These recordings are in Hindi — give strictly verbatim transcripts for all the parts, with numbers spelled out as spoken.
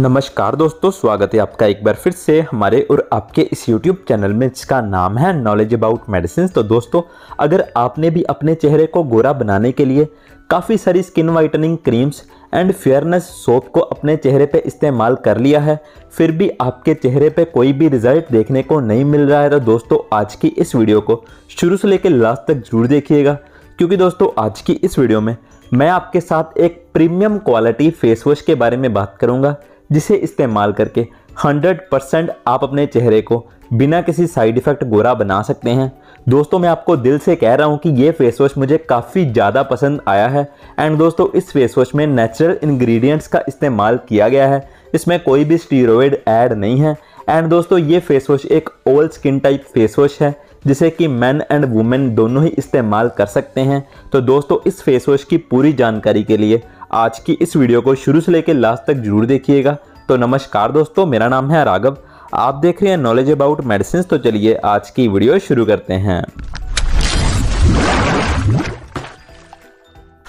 नमस्कार दोस्तों, स्वागत है आपका एक बार फिर से हमारे और आपके इस YouTube चैनल में जिसका नाम है नॉलेज अबाउट मेडिसिन। तो दोस्तों, अगर आपने भी अपने चेहरे को गोरा बनाने के लिए काफ़ी सारी skin whitening creams and fairness soap को अपने चेहरे पे इस्तेमाल कर लिया है, फिर भी आपके चेहरे पे कोई भी रिजल्ट देखने को नहीं मिल रहा है, तो दोस्तों आज की इस वीडियो को शुरू से लेकर लास्ट तक जरूर देखिएगा, क्योंकि दोस्तों आज की इस वीडियो में मैं आपके साथ एक प्रीमियम क्वालिटी फेस वॉश के बारे में बात करूँगा, जिसे इस्तेमाल करके सौ परसेंट आप अपने चेहरे को बिना किसी साइड इफ़ेक्ट गोरा बना सकते हैं। दोस्तों, मैं आपको दिल से कह रहा हूं कि ये फेस वॉश मुझे काफ़ी ज़्यादा पसंद आया है। एंड दोस्तों, इस फेस वॉश में नेचुरल इंग्रेडिएंट्स का इस्तेमाल किया गया है, इसमें कोई भी स्टीरॉयड ऐड नहीं है। एंड दोस्तों, ये फेस वॉश एक all skin type face wash है, जिसे कि मैन एंड वुमेन दोनों ही इस्तेमाल कर सकते हैं। तो दोस्तों, इस फेस वॉश की पूरी जानकारी के लिए आज की इस वीडियो को शुरू से लेकर लास्ट तक जरूर देखिएगा। तो नमस्कार दोस्तों, मेरा नाम है राघव, आप देख रहे हैं नॉलेज अबाउट मेडिसिन। तो चलिए आज की वीडियो शुरू करते हैं।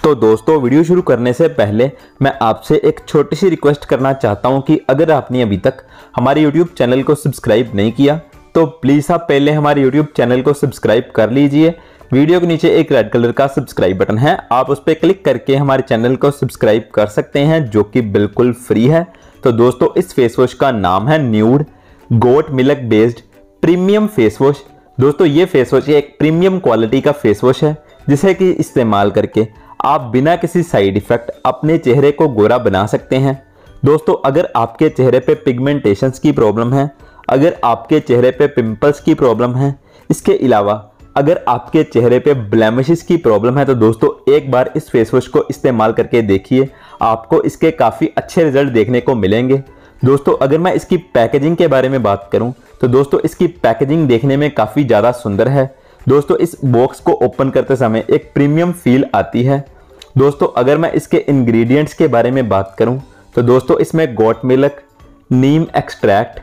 तो दोस्तों, वीडियो शुरू करने से पहले मैं आपसे एक छोटी सी रिक्वेस्ट करना चाहता हूं कि अगर आपने अभी तक हमारे यूट्यूब चैनल को सब्सक्राइब नहीं किया तो प्लीज़ आप पहले हमारे यूट्यूब चैनल को सब्सक्राइब कर लीजिए। वीडियो के नीचे एक रेड कलर का सब्सक्राइब बटन है, आप उस पर क्लिक करके हमारे चैनल को सब्सक्राइब कर सकते हैं, जो कि बिल्कुल फ्री है। तो दोस्तों, इस फेस वॉश का नाम है nude goat milk based premium face wash. दोस्तों, ये फेस वॉश एक प्रीमियम क्वालिटी का फेस वॉश है, जिसे कि इस्तेमाल करके आप बिना किसी साइड इफ़ेक्ट अपने चेहरे को गोरा बना सकते हैं। दोस्तों, अगर आपके चेहरे पर पिगमेंटेशंस की प्रॉब्लम है, अगर आपके चेहरे पे पिंपल्स की प्रॉब्लम है, इसके अलावा अगर आपके चेहरे पे ब्लेमिशेस की प्रॉब्लम है, तो दोस्तों एक बार इस फेस वॉश को इस्तेमाल करके देखिए, आपको इसके काफ़ी अच्छे रिजल्ट देखने को मिलेंगे। दोस्तों, अगर मैं इसकी पैकेजिंग के बारे में बात करूं, तो दोस्तों इसकी पैकेजिंग देखने में काफ़ी ज़्यादा सुंदर है। दोस्तों, इस बॉक्स को ओपन करते समय एक प्रीमियम फील आती है। दोस्तों, अगर मैं इसके इन्ग्रीडियंट्स के बारे में बात करूँ, तो दोस्तों इसमें goat milk, neem extract,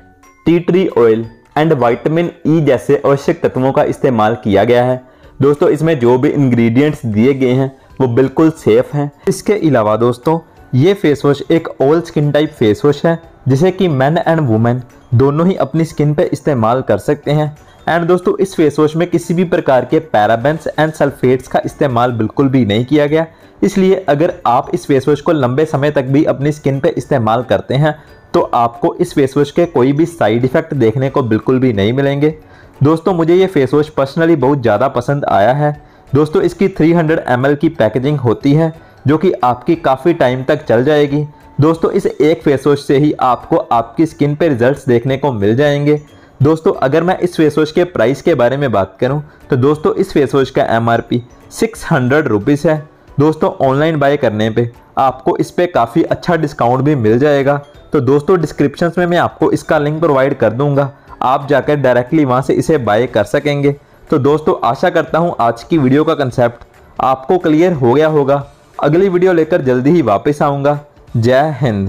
tea tree oil and vitamin E जैसे आवश्यक तत्वों का इस्तेमाल किया गया है। दोस्तों, इसमें जो भी इंग्रेडिएंट्स दिए गए हैं वो बिल्कुल सेफ हैं। इसके अलावा दोस्तों, ये फेस वॉश एक all skin type face wash है, जिसे कि मैन एंड वुमेन दोनों ही अपनी स्किन पे इस्तेमाल कर सकते हैं। एंड दोस्तों, इस फेस वॉश में किसी भी प्रकार के पैराबेंस एंड सल्फेट्स का इस्तेमाल बिल्कुल भी नहीं किया गया, इसलिए अगर आप इस फेस वॉश को लंबे समय तक भी अपनी स्किन पे इस्तेमाल करते हैं तो आपको इस फेस वॉश के कोई भी साइड इफ़ेक्ट देखने को बिल्कुल भी नहीं मिलेंगे। दोस्तों, मुझे ये फेस वॉश पर्सनली बहुत ज़्यादा पसंद आया है। दोस्तों, इसकी तीन सौ एम एल की पैकेजिंग होती है, जो कि आपकी काफ़ी टाइम तक चल जाएगी। दोस्तों, इस एक फेस वॉश से ही आपको आपकी स्किन पर रिजल्ट्स देखने को मिल जाएंगे। दोस्तों, अगर मैं इस फेस वॉश के प्राइस के बारे में बात करूँ, तो दोस्तों इस फेस वॉश का M R P six hundred rupees है। दोस्तों, ऑनलाइन बाय करने पे आपको इस पर काफ़ी अच्छा डिस्काउंट भी मिल जाएगा। तो दोस्तों, डिस्क्रिप्शन में मैं आपको इसका लिंक प्रोवाइड कर दूंगा, आप जाकर डायरेक्टली वहां से इसे बाय कर सकेंगे। तो दोस्तों, आशा करता हूं आज की वीडियो का कंसेप्ट आपको क्लियर हो गया होगा। अगली वीडियो लेकर जल्दी ही वापस आऊँगा। जय हिंद।